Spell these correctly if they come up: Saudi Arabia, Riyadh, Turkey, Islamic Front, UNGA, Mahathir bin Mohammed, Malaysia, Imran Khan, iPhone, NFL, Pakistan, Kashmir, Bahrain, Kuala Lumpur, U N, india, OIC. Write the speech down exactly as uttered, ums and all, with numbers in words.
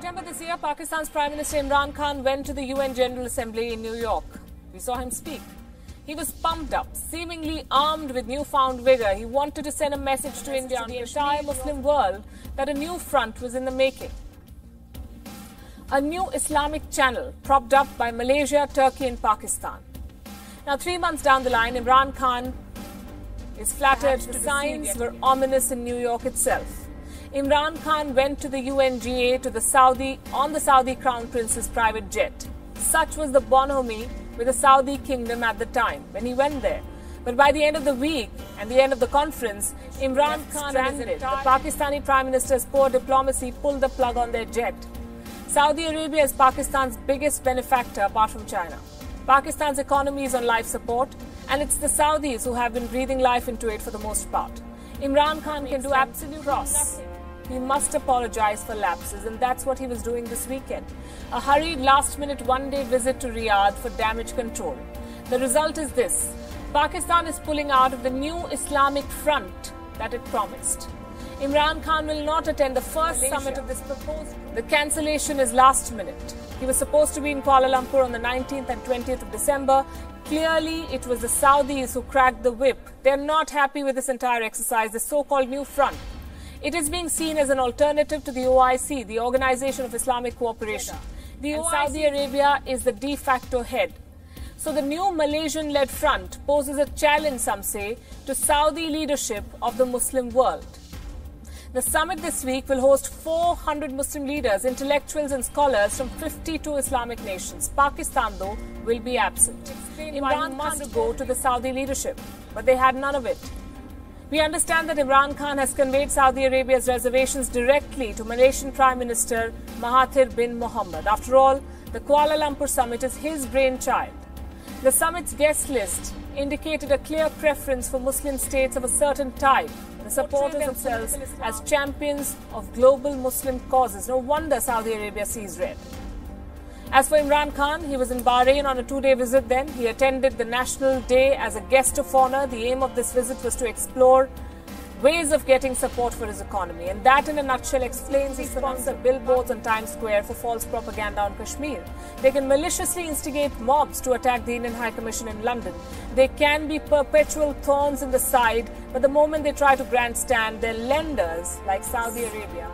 September this year, Pakistan's Prime Minister Imran Khan went to the U N General Assembly in New York. We saw him speak. He was pumped up, seemingly armed with newfound vigour. He wanted to send a message to India and the entire Muslim world that a new front was in the making. A new Islamic channel propped up by Malaysia, Turkey and Pakistan. Now, three months down the line, Imran Khan is flattered. The signs were ominous in New York itself. Imran Khan went to the U N G A to the Saudi on the Saudi Crown Prince's private jet. Such was the bonhomie with the Saudi kingdom at the time when he went there. But by the end of the week and the end of the conference, Imran Khan stranded. The Pakistani Prime Minister's poor diplomacy pulled the plug on their jet. Saudi Arabia is Pakistan's biggest benefactor apart from China. Pakistan's economy is on life support, and it's the Saudis who have been breathing life into it for the most part. Imran Khan can do absolutely nothing. He must apologize for lapses, and that's what he was doing this weekend. A hurried last-minute one-day visit to Riyadh for damage control. The result is this. Pakistan is pulling out of the new Islamic front that it promised. Imran Khan will not attend the first Malaysia. summit of this proposed. The cancellation is last-minute. He was supposed to be in Kuala Lumpur on the nineteenth and twentieth of December. Clearly, it was the Saudis who cracked the whip. They're not happy with this entire exercise, the so-called new front. It is being seen as an alternative to the O I C, the Organization of Islamic Cooperation. The O I C, Saudi Arabia is the de facto head. So the new Malaysian-led front poses a challenge, some say, to Saudi leadership of the Muslim world. The summit this week will host four hundred Muslim leaders, intellectuals and scholars from fifty-two Islamic nations. Pakistan, though, will be absent. Imran must go to the Saudi leadership, but they had none of it. We understand that Imran Khan has conveyed Saudi Arabia's reservations directly to Malaysian Prime Minister Mahathir bin Mohammed. After all, the Kuala Lumpur summit is his brainchild. The summit's guest list indicated a clear preference for Muslim states of a certain type. The supporters themselves as champions of global Muslim causes. No wonder Saudi Arabia sees red. As for Imran Khan, he was in Bahrain on a two-day visit then. He attended the National Day as a guest of honor. The aim of this visit was to explore ways of getting support for his economy. And that, in a nutshell, explains he sponsored billboards on Times Square for false propaganda on Kashmir. They can maliciously instigate mobs to attack the Indian High Commission in London. They can be perpetual thorns in the side, but the moment they try to grandstand, their lenders, like Saudi Arabia,